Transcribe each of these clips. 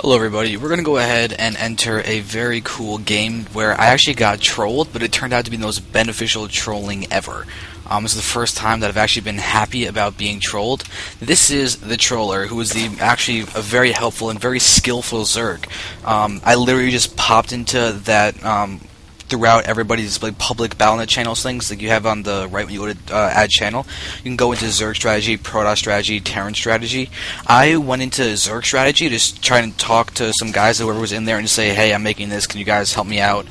Hello everybody, we're going to go ahead and enter a very cool game where I actually got trolled, but it turned out to be the most beneficial trolling ever. This is the first time that I've actually been happy about being trolled. This is the troller, who is actually a very helpful and very skillful Zerg. I literally just popped into that throughout everybody's like public battle.net channels things that you have on the right when you go to add channel. You can go into Zerg strategy, Protoss strategy, Terran strategy. I went into Zerg strategy just trying to talk to some guys, whoever was in there, and say, hey, I'm making this, can you guys help me out?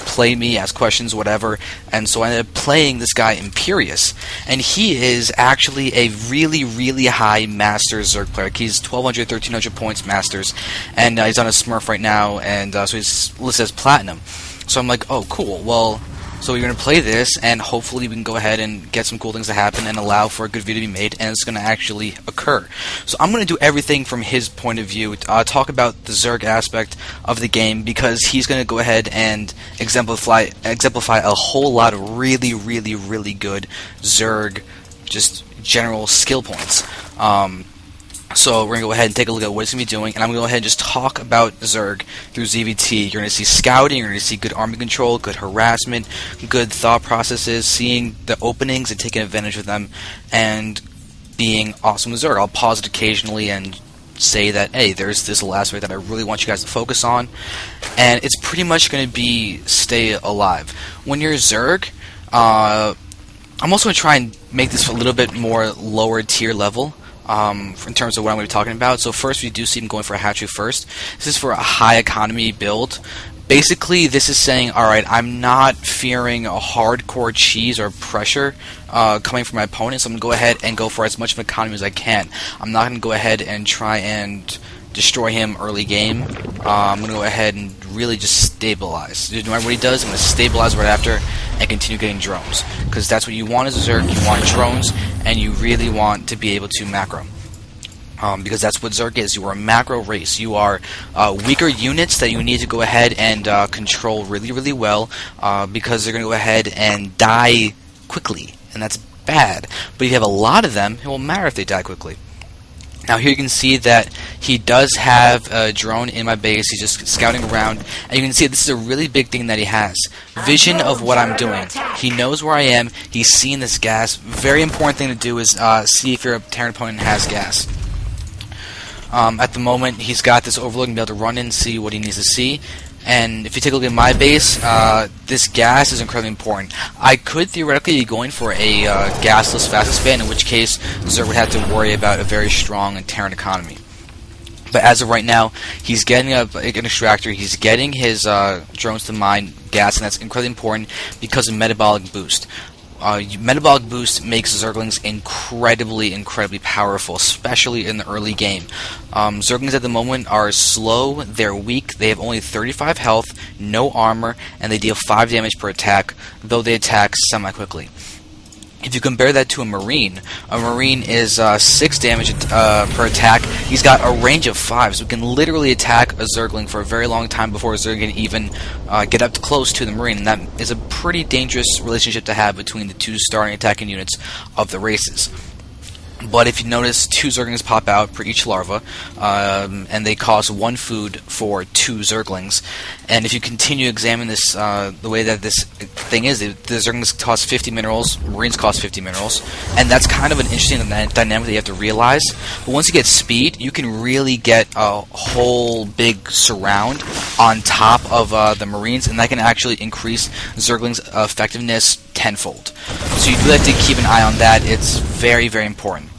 Play me, ask questions, whatever. And so I ended up playing this guy Imperius, and he is actually a really, really high master Zerg player. He's 1200, 1300 points masters, and he's on a smurf right now, and so he's listed as platinum. So I'm like, oh, cool, well, so we're going to play this, and hopefully we can go ahead and get some cool things to happen and allow for a good video to be made, and it's going to actually occur. So I'm going to do everything from his point of view, talk about the Zerg aspect of the game, because he's going to go ahead and exemplify a whole lot of really, really, really good Zerg, just general skill points. So we're going to go ahead and take a look at what it's going to be doing, and I'm going to go ahead and just talk about Zerg through ZVT. You're going to see scouting, you're going to see good army control, good harassment, good thought processes, seeing the openings and taking advantage of them, and being awesome with Zerg. I'll pause it occasionally and say that, hey, there's this last way that I really want you guys to focus on, and it's pretty much going to be stay alive. When you're Zerg, I'm also going to try and make this a little bit more lower tier level. In terms of what I'm going to be talking about. So first, we do see him going for a hatchery first. This is for a high economy build. Basically, this is saying, alright, I'm not fearing a hardcore cheese or pressure coming from my opponent, so I'm going to go ahead and go for as much of an economy as I can. I'm not going to go ahead and try and destroy him early game. I'm going to go ahead and really just stabilize. No matter what he does, I'm going to stabilize right after and continue getting drones. Because that's what you want as a Zerg. You want drones, and you really want to be able to macro. Because that's what Zerg is. You are a macro race. You are weaker units that you need to go ahead and control really, really well. Because they're going to go ahead and die quickly. And that's bad. But if you have a lot of them, it won't matter if they die quickly. Now here you can see that he does have a drone in my base. He's just scouting around, and you can see this is a really big thing that he has. Vision of what I'm doing. He knows where I am. He's seeing this gas. Very important thing to do is see if your Terran opponent has gas. At the moment, he's got this Overlord and be able to run in and see what he needs to see. And if you take a look at my base, this gas is incredibly important. I could theoretically be going for a gasless fast expand, in which case Zerg would have to worry about a very strong Terran economy. But as of right now, he's getting an extractor, he's getting his drones to mine gas, and that's incredibly important because of metabolic boost. Metabolic boost makes Zerglings incredibly, incredibly powerful, especially in the early game. Zerglings at the moment are slow, they're weak, they have only 35 health, no armor, and they deal 5 damage per attack, though they attack semi-quickly. If you compare that to a Marine is 6 damage per attack. He's got a range of 5, so we can literally attack a Zergling for a very long time before a Zerg can even get up close to the Marine, and that is a pretty dangerous relationship to have between the two starting attacking units of the races. But if you notice, 2 Zerglings pop out for each larva, and they cost 1 food for 2 Zerglings. And if you continue to examine this, the way that this thing is, the Zerglings cost 50 minerals, Marines cost 50 minerals, and that's kind of an interesting dynamic that you have to realize. But once you get speed, you can really get a whole big surround on top of the Marines, and that can actually increase Zerglings' effectiveness tenfold. So you do have to keep an eye on that. It's very, very important.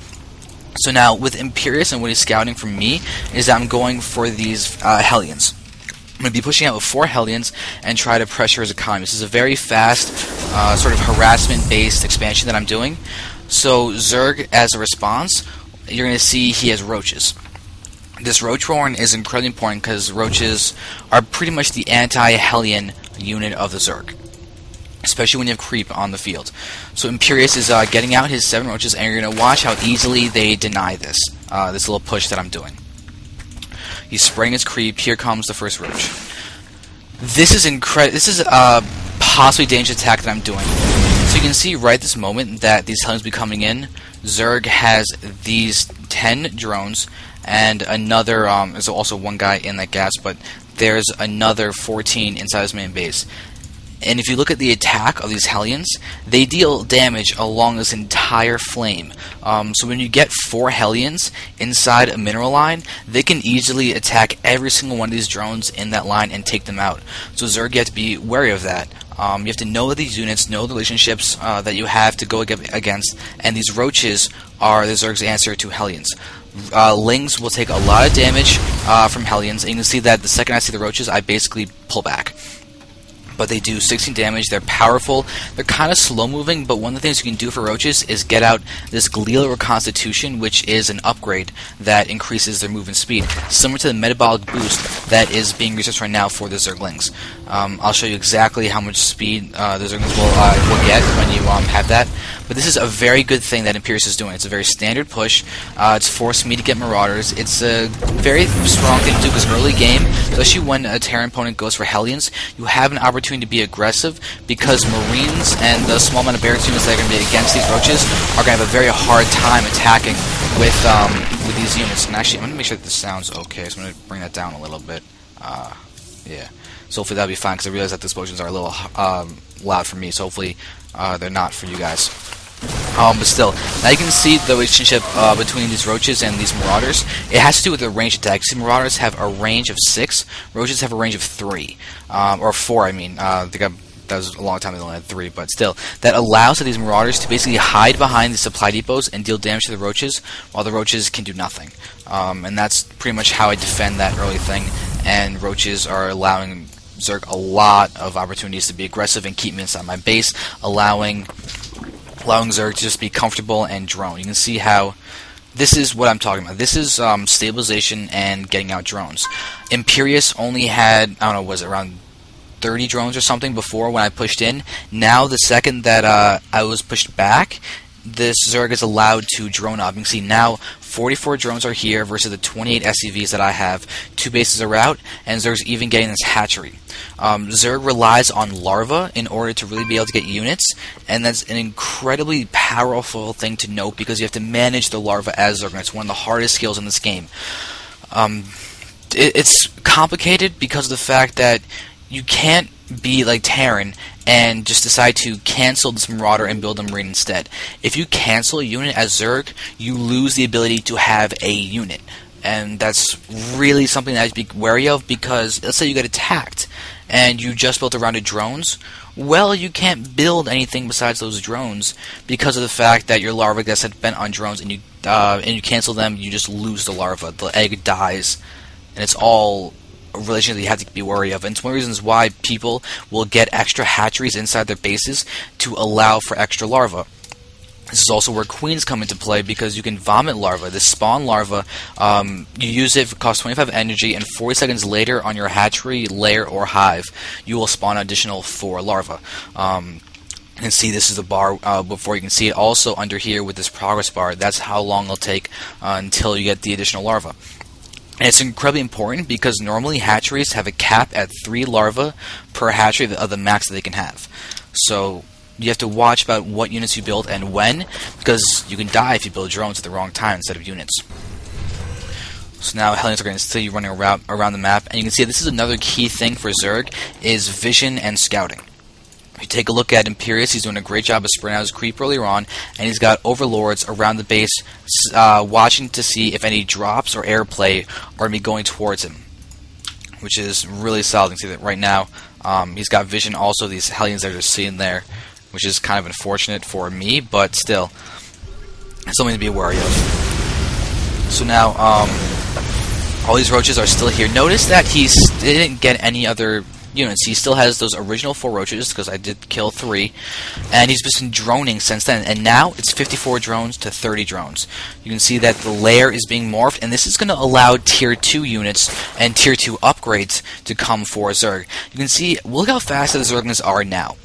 So now, with Imperius and what he's scouting from me, is that I'm going for these Hellions. I'm going to be pushing out with 4 Hellions and try to pressure his economy. This is a very fast, sort of harassment-based expansion that I'm doing. So Zerg, as a response, you're going to see he has Roaches. This Roach Warren is incredibly important because Roaches are pretty much the anti-Hellion unit of the Zerg. Especially when you have creep on the field. So Imperius is getting out his 7 Roaches, and you're going to watch how easily they deny this, this little push that I'm doing. He's spraying his creep. Here comes the first Roach. This is a possibly dangerous attack that I'm doing. So you can see right this moment that these Hellions will be coming in. Zerg has these 10 drones, and another, there's also one guy in that gas, but there's another 14 inside his main base. And if you look at the attack of these Hellions, they deal damage along this entire flame. So when you get 4 Hellions inside a mineral line, they can easily attack every single one of these drones in that line and take them out. So Zerg, you have to be wary of that. You have to know these units, know the relationships that you have to go against, and these roaches are the Zerg's answer to Hellions. Lings will take a lot of damage from Hellions, and you can see that the second I see the roaches, I basically pull back. But they do 16 damage, they're powerful, they're kind of slow moving, but one of the things you can do for roaches is get out this Glial Reconstitution, which is an upgrade that increases their movement speed, similar to the metabolic boost that is being researched right now for the Zerglings. I'll show you exactly how much speed the Zerglings will get when you have that, but this is a very good thing that Imperius is doing. It's a very standard push, it's forced me to get Marauders, it's a very strong thing to do because early game, especially when a Terran opponent goes for Hellions, you have an opportunity to be aggressive because Marines and the small amount of barracks units that are going to be against these roaches are going to have a very hard time attacking with these units. And actually, I'm going to make sure that this sounds okay, so I'm going to bring that down a little bit. Yeah. So hopefully that'll be fine because I realize that the explosions are a little loud for me, so hopefully they're not for you guys. But still, now you can see the relationship between these roaches and these marauders. It has to do with the range attack. See, marauders have a range of 6, roaches have a range of 3, or 4. I mean, I think that was a long time ago, I only had 3, but still, that allows for these marauders to basically hide behind the supply depots and deal damage to the roaches, while the roaches can do nothing. And that's pretty much how I defend that early thing. And roaches are allowing Zerg a lot of opportunities to be aggressive and keep me inside my base, allowing Zerg to just be comfortable and drone. You can see how this is what I'm talking about. This is stabilization and getting out drones. Imperius only had, I don't know, was it around 30 drones or something before when I pushed in. Now the second that I was pushed back, this Zerg is allowed to drone up. You can see now 44 drones are here versus the 28 SCVs that I have. 2 bases are out, and Zerg's even getting this hatchery. Zerg relies on larva in order to really be able to get units, and that's an incredibly powerful thing to note because you have to manage the larva as Zerg, and it's one of the hardest skills in this game. It's complicated because of the fact that you can't be like Terran and just decide to cancel this Marauder and build a Marine instead. If you cancel a unit as Zerg, you lose the ability to have a unit. And that's really something that I should be wary of because, let's say you get attacked and you just built a round of drones. Well, you can't build anything besides those drones because of the fact that your larva gets spent on drones and you cancel them, you just lose the larva. The egg dies, and it's all relationship that you have to be wary of, and it's one of the reasons why people will get extra hatcheries inside their bases to allow for extra larvae. This is also where queens come into play because you can vomit larvae. This spawn larva, you use it, it costs 25 energy, and 40 seconds later on your hatchery, lair, or hive, you will spawn an additional 4 larvae. You can see this is the bar before. You can see it also under here with this progress bar. That's how long it'll take until you get the additional larvae. And it's incredibly important because normally hatcheries have a cap at 3 larvae per hatchery of the max that they can have. So you have to watch about what units you build and when, because you can die if you build drones at the wrong time instead of units. So now Hellions are going to see you running around the map, and you can see this is another key thing for Zerg, is vision and scouting. If you take a look at Imperius, he's doing a great job of spreading out his creep earlier on, and he's got Overlords around the base watching to see if any drops or airplay are going to be going towards him, which is really solid. You can see that right now he's got vision also, these Hellions that are just sitting there, which is kind of unfortunate for me, but still, it's something to be wary of. So now, all these roaches are still here. Notice that he didn't get any other units. He still has those original 4 roaches because I did kill 3, and he's been droning since then, and now it's 54 drones to 30 drones. You can see that the lair is being morphed, and this is going to allow tier 2 units and tier 2 upgrades to come for Zerg. You can see, look how fast the Zerglings are now.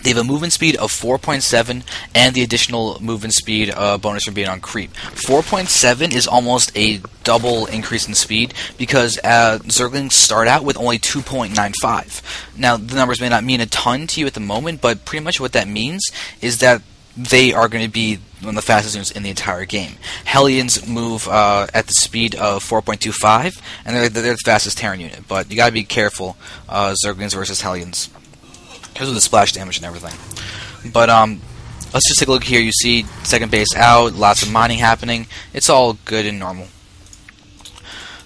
They have a movement speed of 4.7 and the additional movement speed bonus from being on creep. 4.7 is almost a double increase in speed because Zerglings start out with only 2.95. Now, the numbers may not mean a ton to you at the moment, but pretty much what that means is that they are going to be one of the fastest units in the entire game. Hellions move at the speed of 4.25, and they're the fastest Terran unit, but you got to be careful, Zerglings versus Hellions, because of the splash damage and everything. But let's just take a look here. You see second base out, lots of mining happening. It's all good and normal.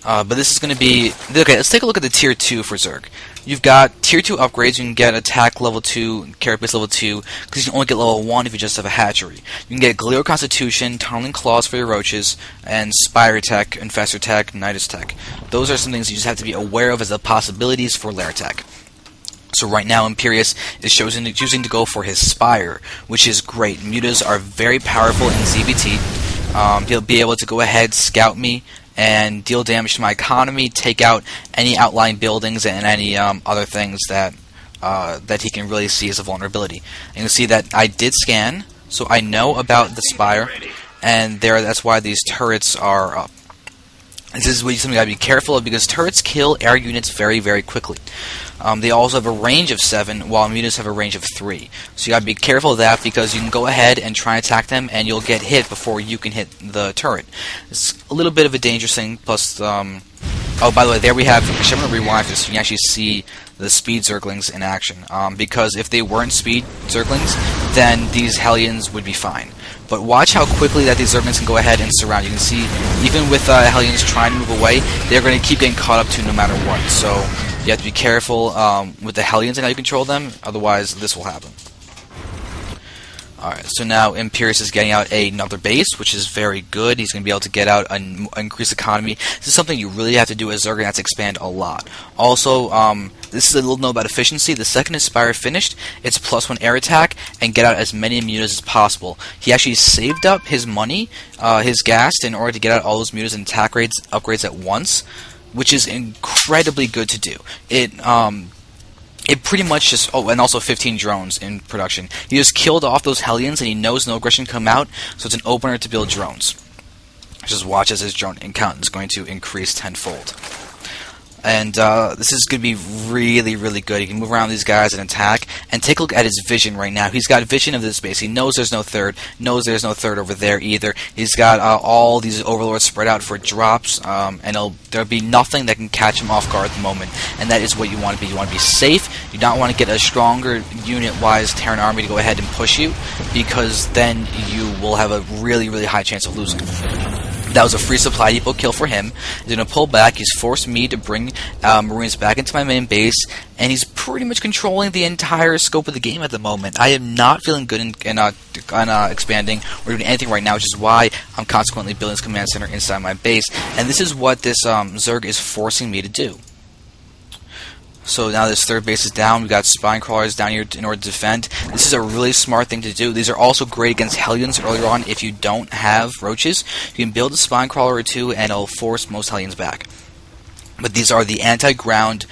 But this is going to be... Okay, let's take a look at the Tier 2 for Zerg. You've got Tier 2 upgrades. You can get Attack Level 2, Carapace Level 2, because you can only get Level 1 if you just have a Hatchery. You can get Glial Reconstitution, Tunneling Claws for your Roaches, and Spire Tech, Infestor Tech, Nidus Tech. Those are some things you just have to be aware of as the possibilities for Lair Tech. So right now, Imperius is choosing to go for his Spire, which is great. Mutas are very powerful in ZVT. He'll be able to go ahead, scout me, and deal damage to my economy, take out any outlying buildings and any other things that that he can really see as a vulnerability. And you can see that I did scan, so I know about the Spire, and that's why these turrets are up. This is something you gotta be careful of, because turrets kill air units very, very quickly. They also have a range of 7, while mutas have a range of 3. So you gotta be careful of that, because you can go ahead and try and attack them, and you'll get hit before you can hit the turret. It's a little bit of a dangerous thing, plus, oh, by the way, there we have, I'm gonna rewind this, so you can actually see the speed Zerglings in action. Because if they weren't speed Zerglings, then these Hellions would be fine. But watch how quickly that these Zerglings can go ahead and surround. You can see, even with Hellions trying to move away, they're going to keep getting caught up to no matter what. So you have to be careful with the Hellions and how you control them, otherwise this will happen. Alright, so now Imperius is getting out another base, which is very good. He's going to be able to get out an increased economy. This is something you really have to do as Zerg, and that's expand a lot. Also, this is a little note about efficiency. The second Spire finished, it's +1 air attack, and get out as many mutas as possible. He actually saved up his money, his gas, in order to get out all those mutas and attack rates, upgrades at once, which is incredibly good to do. It pretty much just... Oh, and also 15 drones in production. He just killed off those Hellions, and he knows no aggression come out, so it's an opener to build drones. Just watch as his drone count is going to increase tenfold. And this is going to be really, really good. He can move around these guys and attack. And take a look at his vision right now. He's got vision of this base. He knows there's no third. Knows there's no third over there either. He's got all these overlords spread out for drops. And there'll be nothing that can catch him off guard at the moment. And that is what you want to be. You want to be safe. You don't want to get a stronger unit-wise Terran army to go ahead and push you, because then you will have a really, really high chance of losing. That was a free supply depot kill for him. He's going to pull back. He's forced me to bring Marines back into my main base, and he's pretty much controlling the entire scope of the game at the moment. I am not feeling good in expanding or doing anything right now, which is why I'm consequently building this command center inside my base. And this is what this Zerg is forcing me to do. So now this third base is down. We've got spine crawlers down here in order to defend. This is a really smart thing to do. These are also great against Hellions earlier on. If you don't have roaches, you can build a spine crawler or two, and it'll force most Hellions back. But these are the anti-ground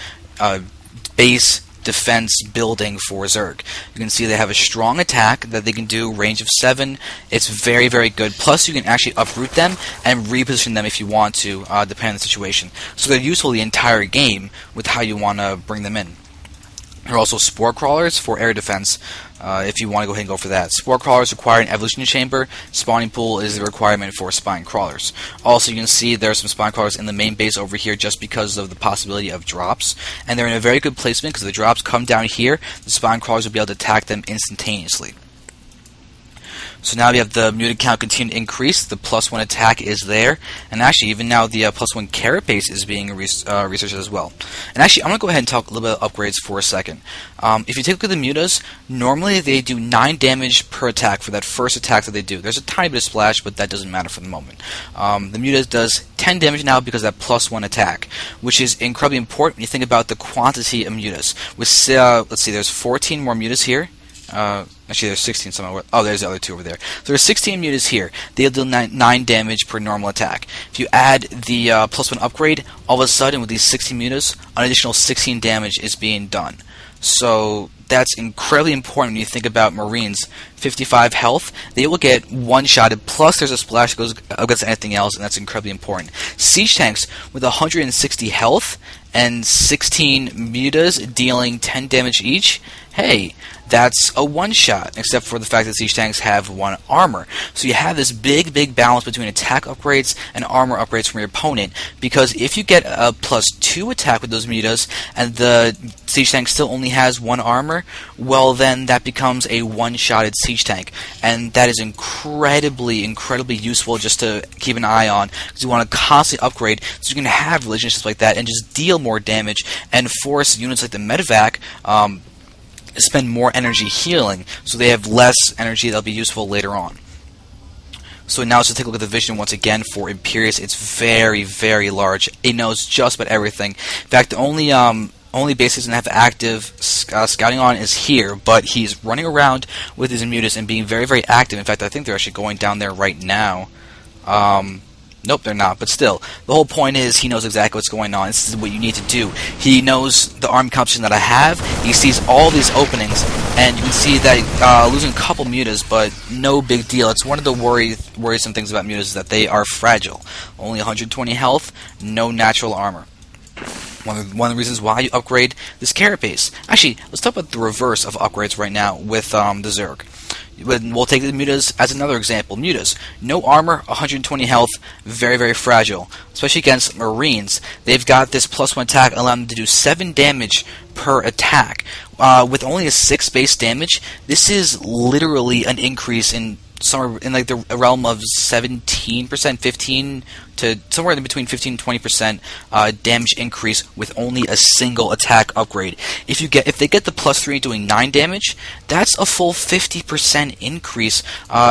base defense building for Zerg. You can see they have a strong attack that they can do, range of 7. It's very, very good. Plus, you can actually uproot them and reposition them if you want to, depending on the situation. So they're useful the entire game with how you want to bring them in. There are also Spore Crawlers for air defense, if you want to go ahead and go for that. Spore Crawlers require an evolution chamber. Spawning pool is the requirement for Spine Crawlers. Also, you can see there are some Spine Crawlers in the main base over here just because of the possibility of drops. And they're in a very good placement, because if the drops come down here, the Spine Crawlers will be able to attack them instantaneously. So now we have the mutant count continue to increase. The +1 attack is there, and actually even now the +1 carapace is being researched as well. And actually, I'm gonna go ahead and talk a little bit of upgrades for a second. If you take a look at the mutas, normally they do 9 damage per attack for that first attack that they do. There's a tiny bit of splash, but that doesn't matter for the moment. The mutas does 10 damage now because of that +1 attack, which is incredibly important when you think about the quantity of mutas. With let's see, there's 14 more mutas here. Actually, there's 16 somewhere. Oh, there's the other 2 over there. So there's 16 mutas here. They'll do 9 damage per normal attack. If you add the +1 upgrade, all of a sudden with these 16 mutas, an additional 16 damage is being done. So that's incredibly important when you think about Marines. 55 health, they will get one-shotted, plus there's a splash that goes against anything else, and that's incredibly important. Siege tanks with 160 health and 16 mutas dealing 10 damage each, hey, that's a one-shot, except for the fact that siege tanks have one armor. So you have this big, big balance between attack upgrades and armor upgrades from your opponent, because if you get a +2 attack with those mutas, and the siege tank still only has one armor, well then that becomes a one-shotted siege tank, and that is incredibly, incredibly useful just to keep an eye on, because you want to constantly upgrade, so you can have relationships like that, and just deal more damage, and force units like the medevac, spend more energy healing, so they have less energy that'll be useful later on. So now let's take a look at the vision once again for Imperius. It's very, very large. It knows just about everything. In fact, the only base doesn't have active scouting on is here, but he's running around with his mutas and being very, very active. In fact, I think they're actually going down there right now. Nope, they're not, but still. The whole point is he knows exactly what's going on. This is what you need to do. He knows the arm composition that I have. He sees all these openings, and you can see that losing a couple mutas, but no big deal. It's one of the worrisome things about mutas is that they are fragile. Only 120 health, no natural armor. One of the reasons why you upgrade this Carapace. Actually, let's talk about the reverse of upgrades right now with the Zerg. We'll take the mutas as another example. Mutas, no armor, 120 health, very, very fragile. Especially against Marines, they've got this +1 attack, allowing them to do 7 damage per attack. With only a 6 base damage, this is literally an increase in somewhere in like the realm of 17%, 15 to somewhere in between 15 and 20% damage increase with only a single attack upgrade. If they get the +3 doing 9 damage, that's a full 50% increase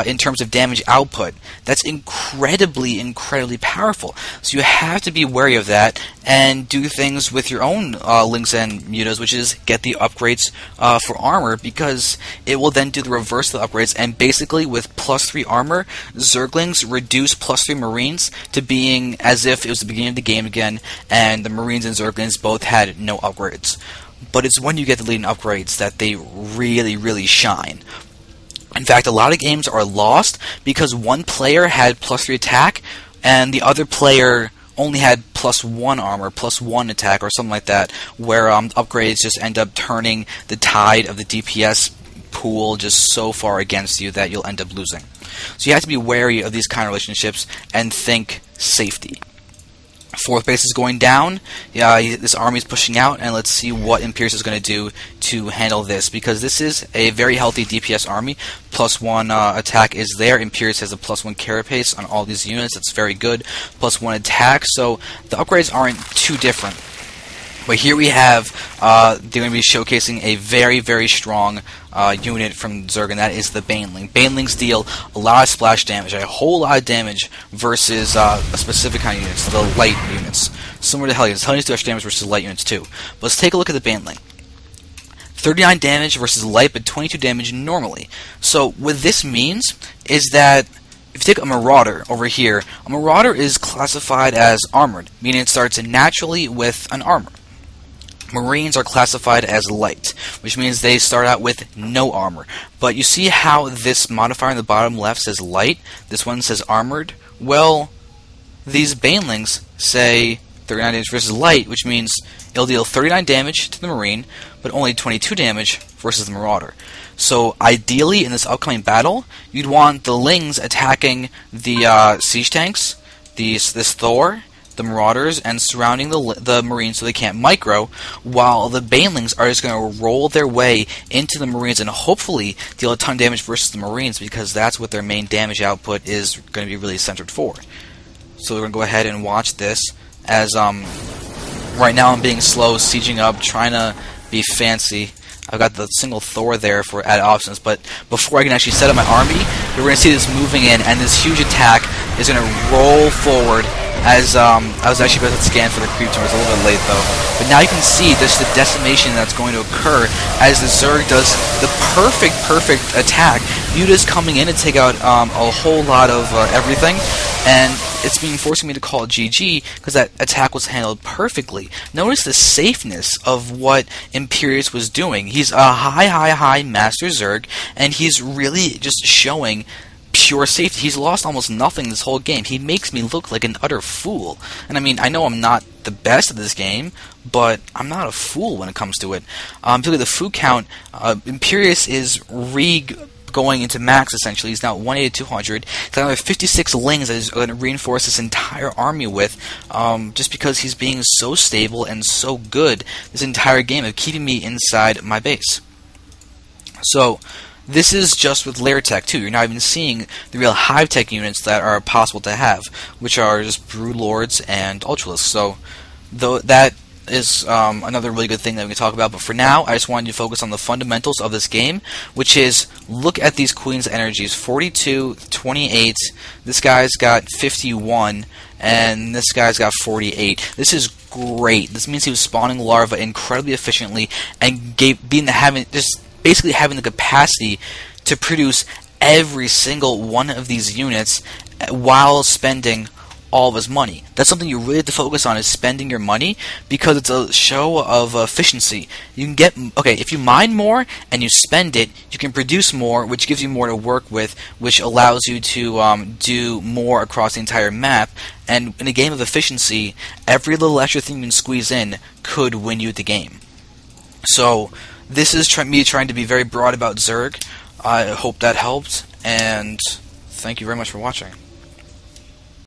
in terms of damage output. That's incredibly, incredibly powerful. So you have to be wary of that and do things with your own links and mutas, which is get the upgrades for armor, because it will then do the reverse of the upgrades, and basically with +3 armor, Zerglings reduce +3 Marines to being as if it was the beginning of the game again, and the Marines and Zerglings both had no upgrades. But it's when you get the leading upgrades that they really, really shine. In fact, a lot of games are lost because one player had +3 attack, and the other player only had +1 armor, +1 attack, or something like that, where upgrades just end up turning the tide of the DPS pool just so far against you that you'll end up losing. So you have to be wary of these kind of relationships and think safety. Fourth base is going down. Yeah, this army is pushing out, and let's see what Imperius is going to do to handle this, because this is a very healthy DPS army. +1 attack is there. Imperius has a +1 Carapace on all these units. That's very good. +1 attack, so the upgrades aren't too different. But here we have, they're going to be showcasing a very, very strong unit from Zerg, and that is the Baneling. Banelings deal a lot of splash damage, a whole lot of damage versus a specific kind of units, the light units. Similar to Hellions. Hellions do extra damage versus light units too. But let's take a look at the Baneling. 39 damage versus light, but 22 damage normally. So what this means is that if you take a Marauder over here, a Marauder is classified as armored, meaning it starts naturally with an armor. Marines are classified as light, which means they start out with no armor. But you see how this modifier in the bottom left says light, this one says armored? Well, these Banelings say 39 damage versus light, which means it'll deal 39 damage to the Marine, but only 22 damage versus the Marauder. So ideally, in this upcoming battle, you'd want the Lings attacking the siege tanks, this Thor, the Marauders, and surrounding the Marines so they can't micro, while the Banelings are just going to roll their way into the Marines and hopefully deal a ton of damage versus the Marines, because that's what their main damage output is going to be really centered for. So we're going to go ahead and watch this as right now I'm being slow, sieging up, trying to be fancy. I've got the single Thor there for added options, but before I can actually set up my army, we're going to see this moving in, and this huge attack is going to roll forward. As I was actually about to scan for the creep turn, I was a little bit late though. But now you can see just the decimation that's going to occur as the Zerg does the perfect attack. Muta's coming in to take out a whole lot of everything, and it's being forcing me to call GG because that attack was handled perfectly. Notice the safeness of what Imperius was doing. He's a high master Zerg, and he's really just showing pure safety. He's lost almost nothing this whole game. He makes me look like an utter fool. And I mean, I know I'm not the best at this game, but I'm not a fool when it comes to it. If you look at the food count, Imperius is going into max, essentially. He's now 180-200. He's got another 56 lings that he's going to reinforce this entire army with, just because he's being so stable and so good this entire game of keeping me inside my base. So this is just with lair tech too. You're not even seeing the real hive tech units that are possible to have, which are just brood lords and ultralists. So though that is another really good thing that we can talk about, but for now I just wanted to focus on the fundamentals of this game, which is look at these queens' energies. 42, 28, this guy's got 51, and this guy's got 48. This is great. This means he was spawning larva incredibly efficiently and basically having the capacity to produce every single one of these units while spending all of his money. That's something you really have to focus on, is spending your money, because it's a show of efficiency. You can get, okay, if you mine more and you spend it, you can produce more, which gives you more to work with, which allows you to do more across the entire map. And in a game of efficiency, every little extra thing you can squeeze in could win you the game. So this is me trying to be very broad about Zerg. I hope that helped, and thank you very much for watching.